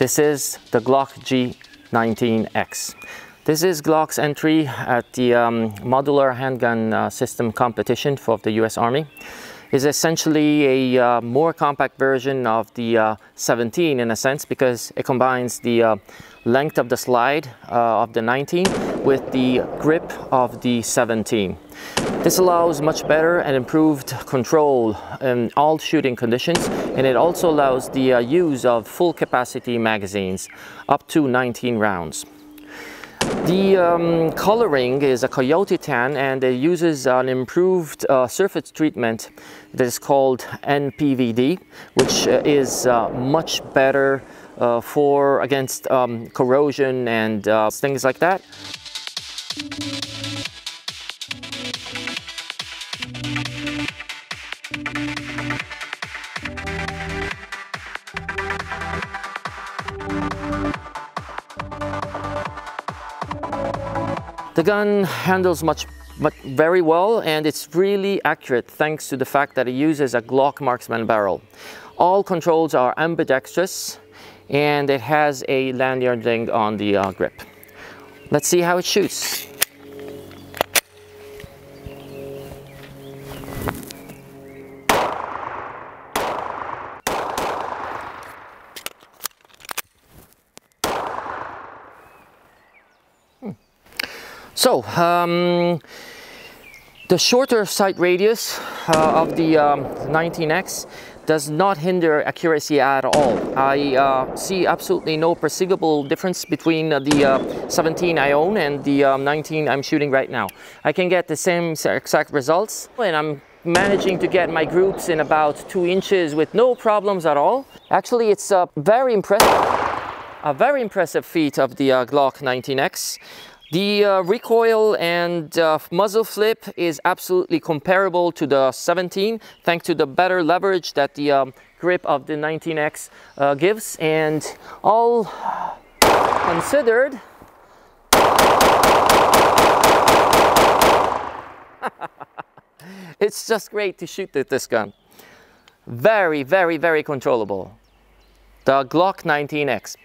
This is the Glock G19X. This is Glock's entry at the Modular Handgun System Competition for the US Army. It's essentially a more compact version of the 17 in a sense, because it combines the length of the slide of the 19 with the grip of the 17. This allows much better and improved control in all shooting conditions, and it also allows the use of full capacity magazines up to 19 rounds. The coloring is a coyote tan, and it uses an improved surface treatment that is called NPVD, which is much better for against corrosion and things like that. The gun handles very well, and it's really accurate thanks to the fact that it uses a Glock Marksman barrel. All controls are ambidextrous, and it has a lanyarding on the grip. Let's see how it shoots. So, the shorter sight radius of the 19X does not hinder accuracy at all. I see absolutely no perceivable difference between the 17 I own and the 19 I'm shooting right now. I can get the same exact results, and I'm managing to get my groups in about 2 inches with no problems at all. Actually, it's a very impressive feat of the Glock 19X. The recoil and muzzle flip is absolutely comparable to the 17, thanks to the better leverage that the grip of the 19X gives. And all considered, it's just great to shoot with this gun. Very, very, very controllable. The Glock 19X.